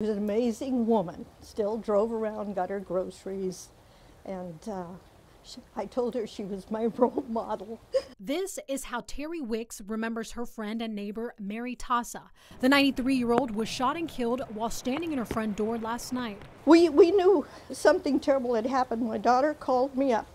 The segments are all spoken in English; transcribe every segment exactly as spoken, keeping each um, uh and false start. She was an amazing woman, still drove around, got her groceries, and uh, she, I told her she was my role model. This is how Terry Wicks remembers her friend and neighbor, Mary Tassa. The ninety-three-year-old was shot and killed while standing in her front door last night. We, we knew something terrible had happened. My daughter called me up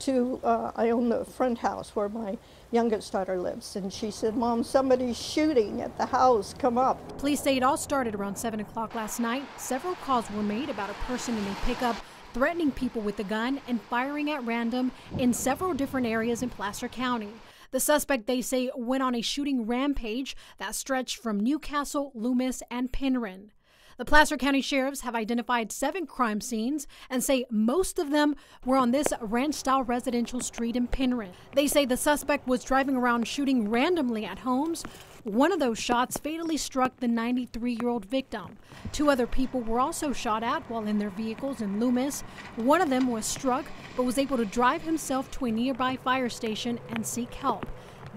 to, uh, I own the front house where my youngest daughter lives, and she said, "Mom, somebody's shooting at the house, come up." Police say it all started around seven o'clock last night. Several calls were made about a person in a pickup threatening people with a gun and firing at random in several different areas in Placer County. The suspect, they say, went on a shooting rampage that stretched from Newcastle, Loomis, and Penryn. The Placer County Sheriffs have identified seven crime scenes and say most of them were on this ranch-style residential street in Penryn. They say the suspect was driving around shooting randomly at homes. One of those shots fatally struck the ninety-three-year-old victim. Two other people were also shot at while in their vehicles in Loomis. One of them was struck but was able to drive himself to a nearby fire station and seek help.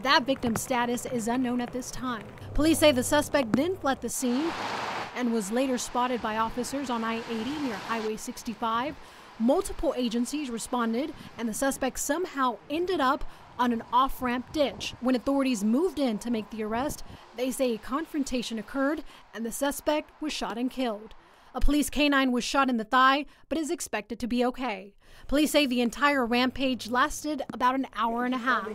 That victim's status is unknown at this time. Police say the suspect then fled the scene and was later spotted by officers on I eighty near Highway sixty-five. Multiple agencies responded, and the suspect somehow ended up on an off-ramp ditch. When authorities moved in to make the arrest, they say a confrontation occurred, and the suspect was shot and killed. A police canine was shot in the thigh, but is expected to be okay. Police say the entire rampage lasted about an hour and a half.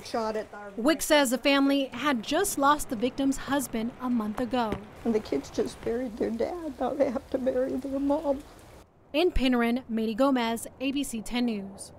Wicks says the family had just lost the victim's husband a month ago. And the kids just buried their dad. Now they have to bury their mom. In Penryn, Mady Gomez, A B C ten News.